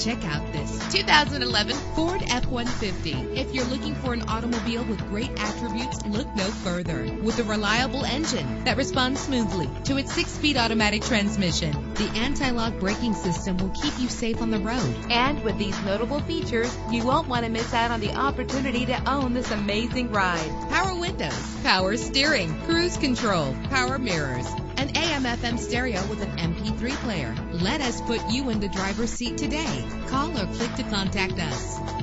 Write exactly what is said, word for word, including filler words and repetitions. Check out this two thousand eleven Ford F one fifty. If you're looking for an automobile with great attributes, look no further. With a reliable engine that responds smoothly to its six-speed automatic transmission, the anti-lock braking system will keep you safe on the road. And with these notable features, you won't want to miss out on the opportunity to own this amazing ride. Power windows, power steering, cruise control, power mirrors, an A M F M stereo with an M P three player. Let us put you in the driver's seat today. Call or click to contact us.